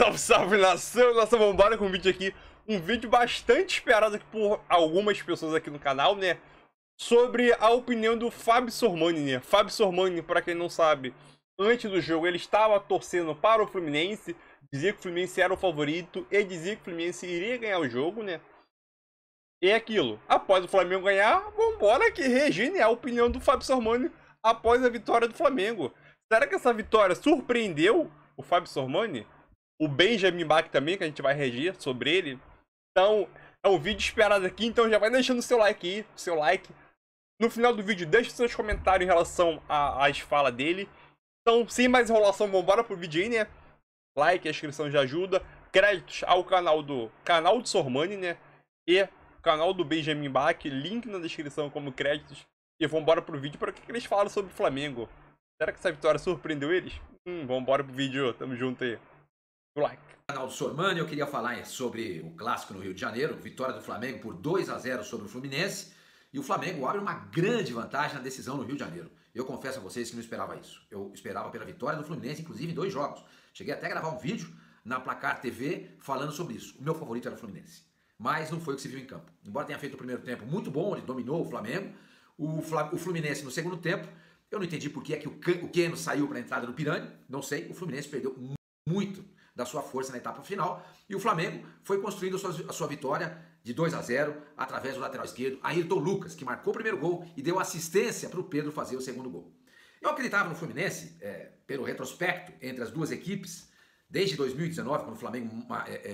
Salve, salve, nação! Nossa bombada com um vídeo aqui, um vídeo bastante esperado aqui por algumas pessoas aqui no canal, né? Sobre a opinião do Fábio Sormani, né? Fábio Sormani, para quem não sabe, antes do jogo ele estava torcendo para o Fluminense, dizia que o Fluminense era o favorito e dizia que o Fluminense iria ganhar o jogo, né? E é aquilo, após o Flamengo ganhar, vambora que regine a opinião do Fábio Sormani após a vitória do Flamengo. Será que essa vitória surpreendeu o Fábio Sormani? O Benjamin Bach também, que a gente vai reagir sobre ele. Então, é um vídeo esperado aqui, então já vai deixando o seu like aí, o seu like. No final do vídeo, deixe seus comentários em relação às falas dele. Então, sem mais enrolação, vamos embora pro vídeo aí, né? Like, a inscrição já ajuda. Créditos ao canal do Sormani, né? E o canal do Benjamin Bach, link na descrição como créditos. E vamos embora pro vídeo para que eles falam sobre o Flamengo. Será que essa vitória surpreendeu eles? Vamos embora pro vídeo, tamo junto aí. Like. No canal do Sormani, eu queria falar sobre o clássico no Rio de Janeiro, vitória do Flamengo por 2-0 sobre o Fluminense, e o Flamengo abre uma grande vantagem na decisão no Rio de Janeiro. Eu confesso a vocês que não esperava isso. Eu esperava pela vitória do Fluminense, inclusive em 2 jogos. Cheguei até a gravar um vídeo na Placar TV falando sobre isso. O meu favorito era o Fluminense, mas não foi o que se viu em campo. Embora tenha feito o primeiro tempo muito bom, ele dominou o Flamengo, o Fluminense no segundo tempo, eu não entendi por que é que o Keno saiu para a entrada do Piranha, não sei, o Fluminense perdeu muito da sua força na etapa final, e o Flamengo foi construindo a sua vitória de 2-0 através do lateral esquerdo, Ayrton Lucas, que marcou o primeiro gol e deu assistência para o Pedro fazer o segundo gol. Eu acreditava no Fluminense, pelo retrospecto entre as duas equipes, desde 2019, quando o Flamengo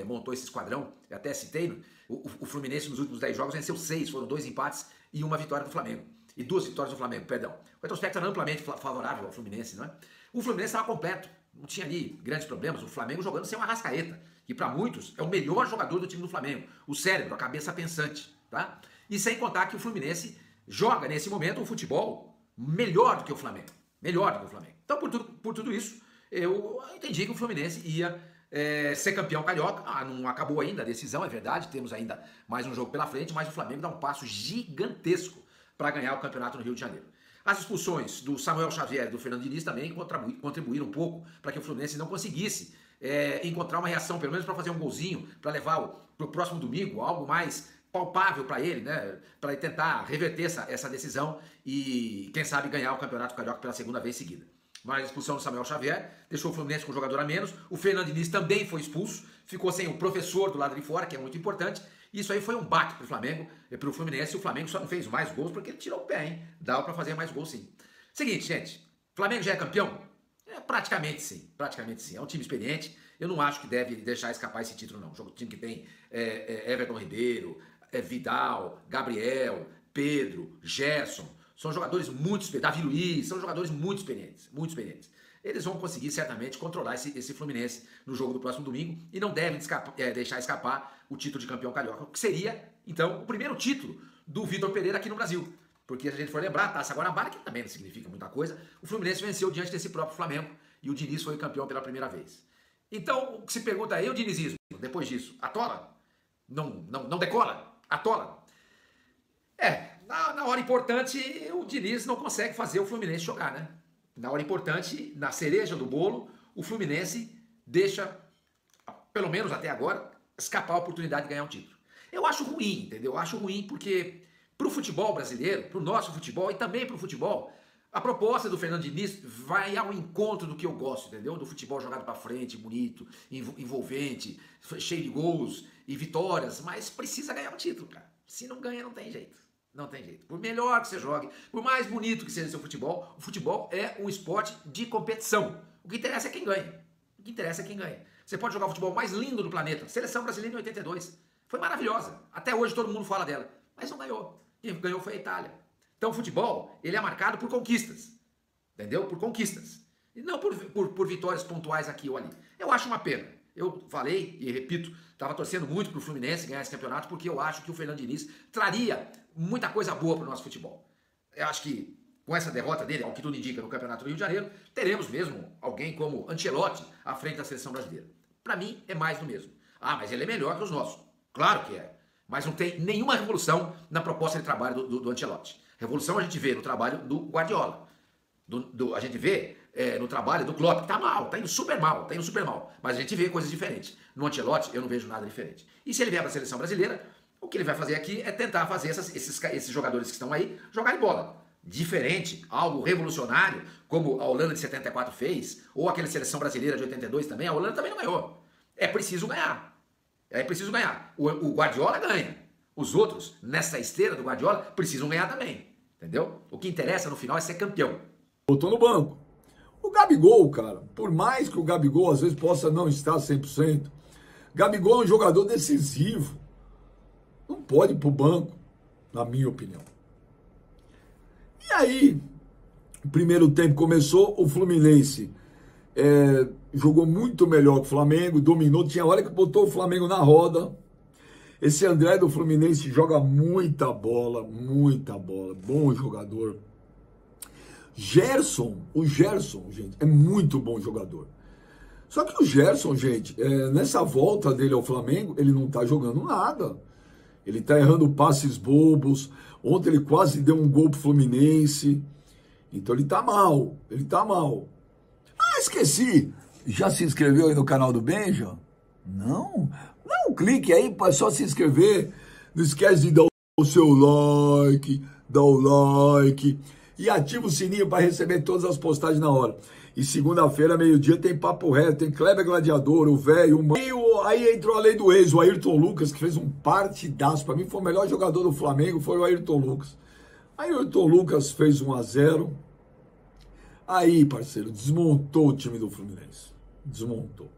montou esse esquadrão, eu até citei, o Fluminense nos últimos 10 jogos venceu 6, foram 2 empates e uma vitória do Flamengo, e 2 vitórias do Flamengo, perdão. O retrospecto era amplamente favorável ao Fluminense, não é? O Fluminense estava completo, não tinha ali grandes problemas, o Flamengo jogando sem o Arrascaeta, que para muitos é o melhor jogador do time do Flamengo, o cérebro, a cabeça pensante, tá? E sem contar que o Fluminense joga nesse momento um futebol melhor do que o Flamengo, melhor do que o Flamengo. Então por tudo isso, eu entendi que o Fluminense ia ser campeão carioca. Ah, não acabou ainda a decisão, é verdade, temos ainda mais um jogo pela frente, mas o Flamengo dá um passo gigantesco para ganhar o campeonato no Rio de Janeiro. As expulsões do Samuel Xavier e do Fernando Diniz também contribuíram um pouco para que o Fluminense não conseguisse encontrar uma reação, pelo menos para fazer um golzinho, para levar para o próximo domingo, algo mais palpável para ele, né? Para tentar reverter essa decisão e, quem sabe, ganhar o Campeonato Carioca pela segunda vez seguida. Mas a expulsão do Samuel Xavier deixou o Fluminense com um jogador a menos, o Fernando Diniz também foi expulso, ficou sem o professor do lado de fora, que é muito importante. Isso aí foi um baque para o Flamengo, para o Fluminense, e o Flamengo só não fez mais gols porque ele tirou o pé, hein? Dava para fazer mais gols, sim. Seguinte, gente, Flamengo já é campeão? Praticamente sim, praticamente sim. É um time experiente, eu não acho que deve deixar escapar esse título, não. Um time que tem Everton Ribeiro, Vidal, Gabriel, Pedro, Gerson, são jogadores muito experientes, David Luiz, são jogadores muito experientes, muito experientes. Eles vão conseguir certamente controlar esse Fluminense no jogo do próximo domingo e não devem deixar escapar o título de campeão carioca, que seria, então, o primeiro título do Vitor Pereira aqui no Brasil. Porque, se a gente for lembrar, a Taça Guanabara, que também não significa muita coisa, o Fluminense venceu diante desse próprio Flamengo e o Diniz foi campeão pela primeira vez. Então, o que se pergunta aí, o dinizismo, depois disso, atola? Não decola? Atola? Na hora importante, o Diniz não consegue fazer o Fluminense jogar, né? Na hora importante, na cereja do bolo, o Fluminense deixa, pelo menos até agora, escapar a oportunidade de ganhar um título. Eu acho ruim, entendeu? Eu acho ruim porque para o futebol brasileiro, para o nosso futebol e também para o futebol, a proposta do Fernando Diniz vai ao encontro do que eu gosto, entendeu? Do futebol jogado para frente, bonito, envolvente, cheio de gols e vitórias, mas precisa ganhar um título, cara. Se não ganha, não tem jeito. Não tem jeito. Por melhor que você jogue, por mais bonito que seja o futebol é um esporte de competição. O que interessa é quem ganha. O que interessa é quem ganha. Você pode jogar o futebol mais lindo do planeta. Seleção Brasileira em 82. Foi maravilhosa. Até hoje todo mundo fala dela. Mas não ganhou. Quem ganhou foi a Itália. Então o futebol, ele é marcado por conquistas. Entendeu? Por conquistas. E não por vitórias pontuais aqui ou ali. Eu acho uma pena. Eu falei e repito, estava torcendo muito para o Fluminense ganhar esse campeonato porque eu acho que o Fernando Diniz traria muita coisa boa para o nosso futebol. Eu acho que com essa derrota dele, ao que tudo indica no Campeonato do Rio de Janeiro, teremos mesmo alguém como Ancelotti à frente da Seleção Brasileira. Para mim é mais do mesmo. Ah, mas ele é melhor que os nossos. Claro que é. Mas não tem nenhuma revolução na proposta de trabalho do Ancelotti. Revolução a gente vê no trabalho do Guardiola. A gente vê no trabalho do Klopp, que tá mal, tá indo super mal, mas a gente vê coisas diferentes. No Ancelotti eu não vejo nada diferente. E se ele vier para a seleção brasileira, o que ele vai fazer aqui é tentar fazer esses jogadores que estão aí jogarem bola. Diferente, algo revolucionário, como a Holanda de 74 fez, ou aquela seleção brasileira de 82 também, a Holanda também não ganhou. É preciso ganhar. O Guardiola ganha. Os outros, nessa esteira do Guardiola, precisam ganhar também. Entendeu? O que interessa no final é ser campeão. Botou no banco. O Gabigol, cara, por mais que o Gabigol às vezes possa não estar 100%, Gabigol é um jogador decisivo. Não pode ir pro banco, na minha opinião. E aí, o primeiro tempo começou, o Fluminense jogou muito melhor que o Flamengo, dominou, tinha hora que botou o Flamengo na roda. Esse André do Fluminense joga muita bola, bom jogador. Gerson, o Gerson, gente, é muito bom jogador. Só que o Gerson, gente, nessa volta dele ao Flamengo, ele não tá jogando nada. Ele tá errando passes bobos, ontem ele quase deu um gol pro Fluminense. Então ele tá mal, Ah, esqueci! Já se inscreveu aí no canal do Benja? Não? Não, clique aí, é só se inscrever. Não esquece de dar o seu like, e ativa o sininho para receber todas as postagens na hora. E segunda-feira, meio-dia, tem Papo Reto, tem Kleber Gladiador, o velho, aí entrou a lei do ex, o Ayrton Lucas, que fez um partidaço. Para mim, foi o melhor jogador do Flamengo, foi o Ayrton Lucas. Aí o Ayrton Lucas fez 1 a 0. Aí, parceiro, desmontou o time do Fluminense. Desmontou.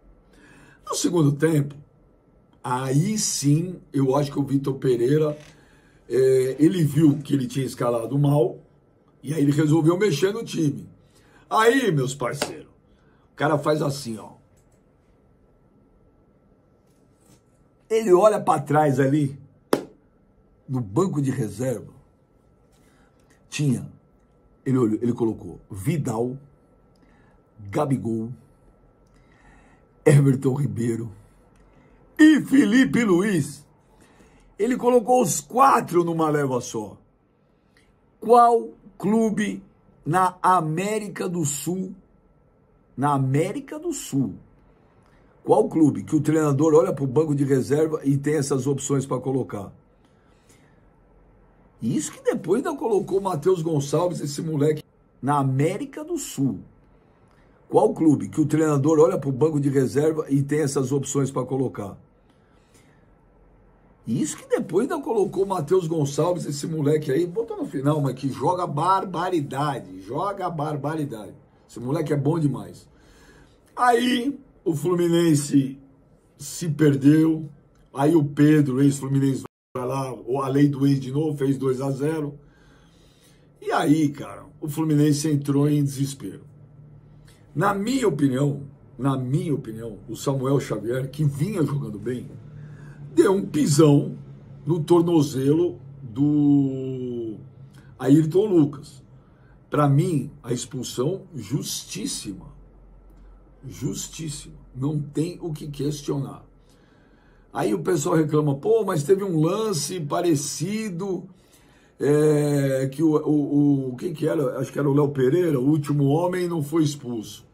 No segundo tempo, aí sim, eu acho que o Vitor Pereira, ele viu que ele tinha escalado mal, e aí ele resolveu mexer no time. Aí, meus parceiros, o cara faz assim, ó. Ele olha para trás ali, no banco de reserva, tinha, ele colocou Vidal, Gabigol, Everton Ribeiro e Felipe Luiz. Ele colocou os 4 numa leva só. Qual clube na América do Sul? Qual clube que o treinador olha para o banco de reserva e tem essas opções para colocar? Isso que depois ainda colocou o Matheus Gonçalves, esse moleque, na América do Sul. Qual clube que o treinador olha para o banco de reserva e tem essas opções para colocar? Isso que depois ainda colocou o Matheus Gonçalves, esse moleque aí, botou no final, mas que joga barbaridade, Esse moleque é bom demais. Aí o Fluminense se perdeu, aí o Pedro, ex-Fluminense, vai lá, ou a lei do ex de novo, fez 2 a 0. E aí, cara, o Fluminense entrou em desespero. Na minha opinião, o Samuel Xavier, que vinha jogando bem, deu um pisão no tornozelo do Ayrton Lucas. Para mim, a expulsão justíssima. Não tem o que questionar. Aí o pessoal reclama, pô, mas teve um lance parecido, que o quem que era? Acho que era o Léo Pereira, o último homem, não foi expulso.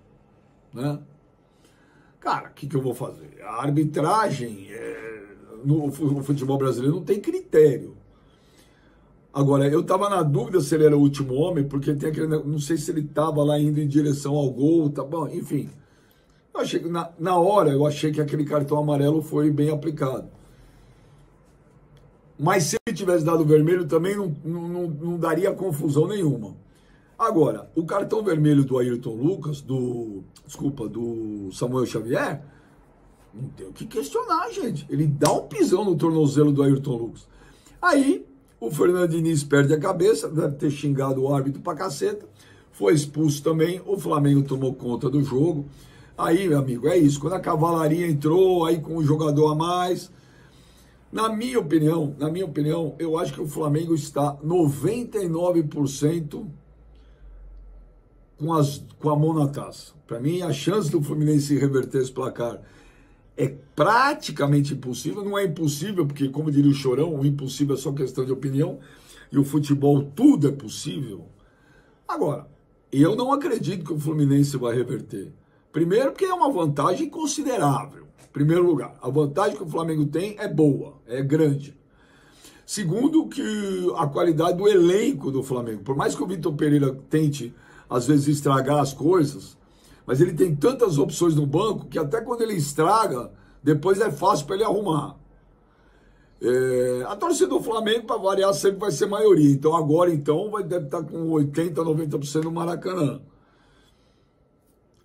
Né? Cara, o que eu vou fazer? A arbitragem, no futebol brasileiro não tem critério. Agora, eu estava na dúvida se ele era o último homem, porque tem aquele, não sei se ele estava lá indo em direção ao gol, tá bom, enfim. Eu achei, na hora eu achei que aquele cartão amarelo foi bem aplicado. Mas se ele tivesse dado vermelho também não daria confusão nenhuma. Agora, o cartão vermelho do Ayrton Lucas, do Samuel Xavier, não tem o que questionar, gente. Ele dá um pisão no tornozelo do Ayrton Lucas. Aí, o Fernando Diniz perde a cabeça, deve ter xingado o árbitro pra caceta, foi expulso também, o Flamengo tomou conta do jogo. Aí, meu amigo, é isso. Quando a cavalaria entrou, aí com um jogador a mais. Na minha opinião, eu acho que o Flamengo está 99% com a mão na taça. Para mim, a chance do Fluminense reverter esse placar é praticamente impossível. Não é impossível, porque, como diria o Chorão, o impossível é só questão de opinião. E o futebol, tudo é possível. Agora, E eu não acredito que o Fluminense vai reverter. Primeiro porque é uma vantagem considerável. Em primeiro lugar, a vantagem que o Flamengo tem é boa, é grande. Segundo, que a qualidade do elenco do Flamengo. Por mais que o Vitor Pereira tente, às vezes, estragar as coisas, mas ele tem tantas opções no banco que até quando ele estraga, depois é fácil para ele arrumar. A torcida do Flamengo, para variar, sempre vai ser maioria. Então, agora, então, deve estar com 80%, 90% no Maracanã.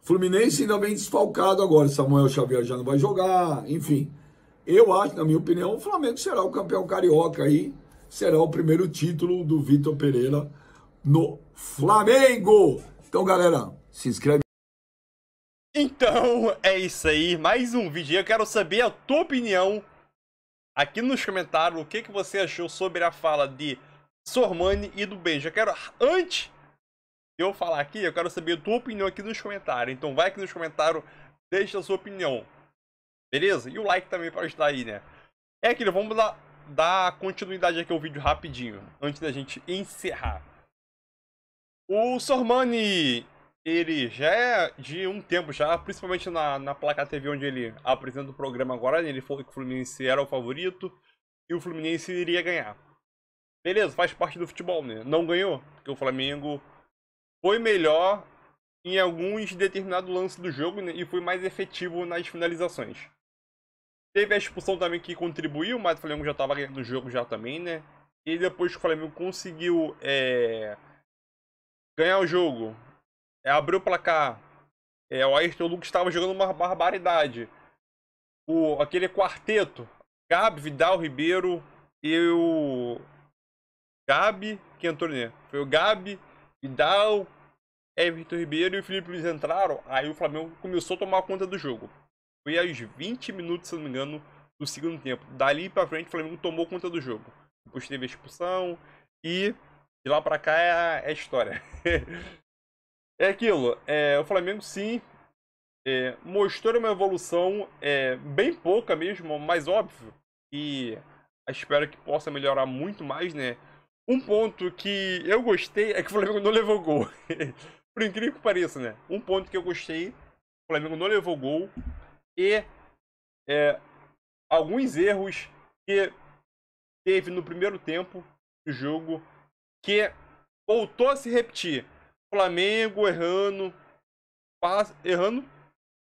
Fluminense ainda vem desfalcado agora. Samuel Xavier já não vai jogar, enfim. Eu acho, na minha opinião, o Flamengo será o campeão carioca aí. Será o primeiro título do Vitor Pereira no Flamengo. Então, galera, se inscreve. Então, é isso aí. Mais um vídeo. Eu quero saber a tua opinião aqui nos comentários, o que, que você achou sobre a fala de Sormani e do Benja. Antes de eu falar aqui, eu quero saber a tua opinião aqui nos comentários. Então vai aqui nos comentários, deixa a sua opinião. Beleza? E o like também para ajudar aí, né? É aquilo, vamos dar continuidade aqui ao vídeo rapidinho, antes da gente encerrar. O Sormani, ele já é de um tempo já, principalmente na Placar TV, onde ele apresenta o programa agora. Ele falou que o Fluminense era o favorito e o Fluminense iria ganhar. Beleza, faz parte do futebol, né? Não ganhou, porque o Flamengo foi melhor em alguns determinados lances do jogo, né? E foi mais efetivo nas finalizações. Teve a expulsão também que contribuiu, mas o Flamengo já estava ganhando o jogo já também, né? E depois que o Flamengo conseguiu ganhar o jogo, abriu o placar, o Ayrton Lucas estava jogando uma barbaridade. Aquele quarteto, Gabi, Vidal, Ribeiro e o Gabi, que entrou, né? Foi o Gabi, Vidal, Everton Ribeiro e o Felipe Luiz entraram. Aí o Flamengo começou a tomar conta do jogo. Foi aos 20 minutos, se não me engano, do segundo tempo. Dali pra frente o Flamengo tomou conta do jogo. Depois teve a expulsão e de lá pra cá é história. É aquilo, o Flamengo sim mostrou uma evolução bem pouca mesmo, mas óbvio, e espero que possa melhorar muito mais, né? Um ponto que eu gostei é que o Flamengo não levou gol. Por incrível que pareça, né? Um ponto que eu gostei, o Flamengo não levou gol e alguns erros que teve no primeiro tempo do jogo que voltou a se repetir. Flamengo errando,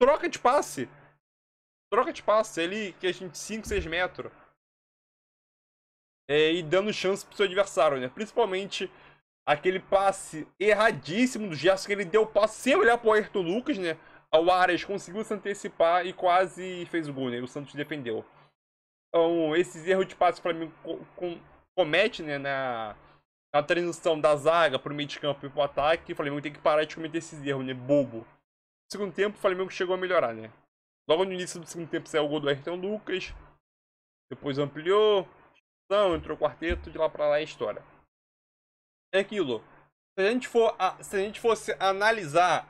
troca de passe ali, que a gente 5, 6 metros, e dando chance pro seu adversário, né? Principalmente aquele passe erradíssimo do Gerson, que ele deu o passe sem olhar pro Ayrton Lucas, né? O Arias conseguiu se antecipar e quase fez o gol, né? O Santos defendeu. Então, esses erros de passe que o Flamengo comete, né, na transição da zaga para o meio de campo e para o ataque, o Flamengo tem que parar de cometer esses erros, né? Bobo. No segundo tempo, o Flamengo chegou a melhorar, né? Logo no início do segundo tempo saiu o gol do Ayrton Lucas. Depois ampliou. Então, entrou o quarteto, de lá para lá é história. É aquilo. Se a gente fosse analisar,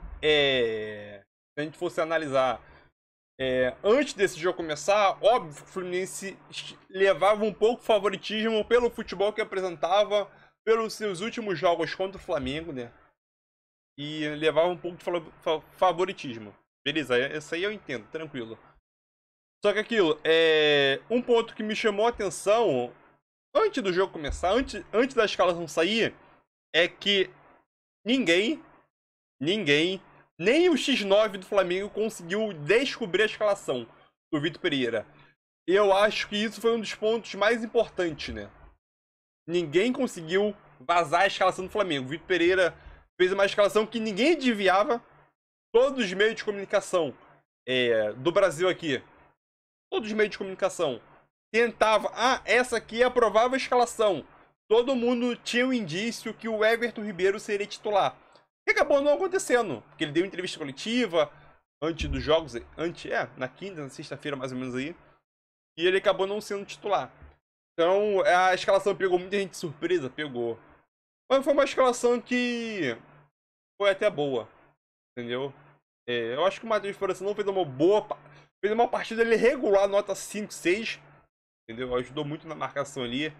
antes desse jogo começar, óbvio que o Fluminense levava um pouco de favoritismo pelo futebol que apresentava, pelos seus últimos jogos contra o Flamengo, né? E levava um pouco de favoritismo. Beleza, isso aí eu entendo, tranquilo. Só que aquilo, um ponto que me chamou a atenção, antes do jogo começar, antes da escalação sair, é que ninguém, nem o X9 do Flamengo conseguiu descobrir a escalação do Vitor Pereira. Eu acho que isso foi um dos pontos mais importantes, né? Ninguém conseguiu vazar a escalação do Flamengo. O Vitor Pereira fez uma escalação que ninguém adivinhava. Todos os meios de comunicação do Brasil aqui, todos os meios de comunicação tentavam, essa aqui é a provável escalação. Todo mundo tinha um indício que o Everton Ribeiro seria titular. E acabou não acontecendo, porque ele deu entrevista coletiva antes dos jogos, na quinta, na sexta-feira mais ou menos aí, e ele acabou não sendo titular. Então, a escalação pegou muita gente de surpresa, pegou. Mas foi uma escalação que foi até boa, entendeu? Eu acho que o Matheus França não fez uma boa... Fez uma partida regular, nota 5, 6, entendeu? Ajudou muito na marcação ali,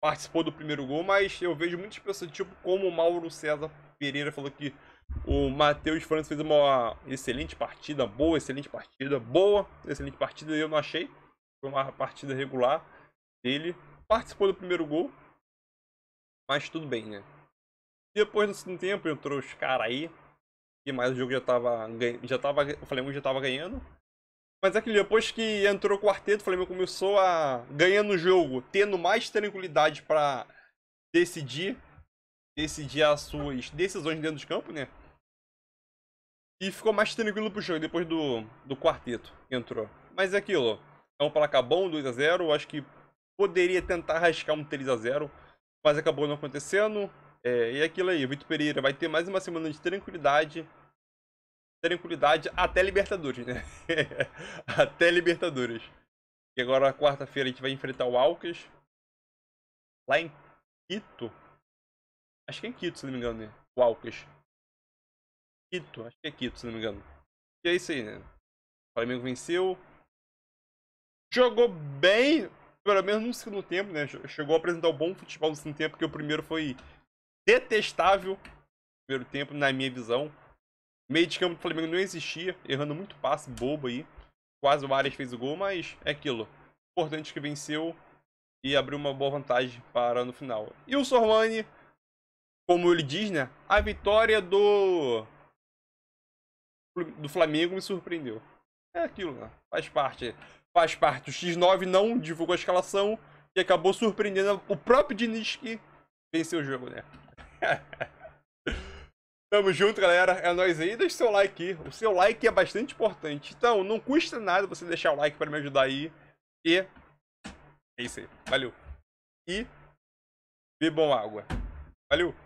participou do primeiro gol, mas eu vejo muitas pessoas, tipo, como o Mauro César, Pereira falou que o Matheus França fez uma excelente partida, eu não achei. Foi uma partida regular dele. Participou do primeiro gol, mas tudo bem, né? Depois do segundo tempo entrou os caras aí. E mais o jogo o Flamengo já tava ganhando. Mas é que depois que entrou o quarteto, o Flamengo começou a ganhar no jogo, tendo mais tranquilidade para decidir as suas decisões dentro do campo, né? E ficou mais tranquilo pro jogo depois do quarteto que entrou. Mas é aquilo, é um placar bom, 2 a 0, acho que poderia tentar arriscar um 3 a 0, mas acabou não acontecendo. E aquilo aí, o Vitor Pereira vai ter mais uma semana de tranquilidade até Libertadores, né? Até Libertadores. E agora, quarta-feira, a gente vai enfrentar o Alcas, lá em Quito. Acho que é em Quito, se não me engano, né? O Alcas. Quito, acho que é Quito, se não me engano. E é isso aí, né? O Flamengo venceu. Jogou bem, pelo menos no segundo tempo, né? Chegou a apresentar um bom futebol no segundo tempo, porque o primeiro foi detestável. Primeiro tempo, na minha visão. Meio de campo do Flamengo não existia, errando muito passe bobo aí. Quase o Arias fez o gol, mas é aquilo. Importante que venceu e abriu uma boa vantagem para no final. E o Sormani, como ele diz, né? A vitória do Flamengo me surpreendeu. É aquilo, né? Faz parte. O X9 não divulgou a escalação e acabou surpreendendo o próprio Diniz, que venceu o jogo, né? Tamo junto, galera. É nóis aí. Deixa o seu like aí. O seu like é bastante importante. Então, não custa nada você deixar o like pra me ajudar aí. E é isso aí. Valeu. E bebam água. Valeu.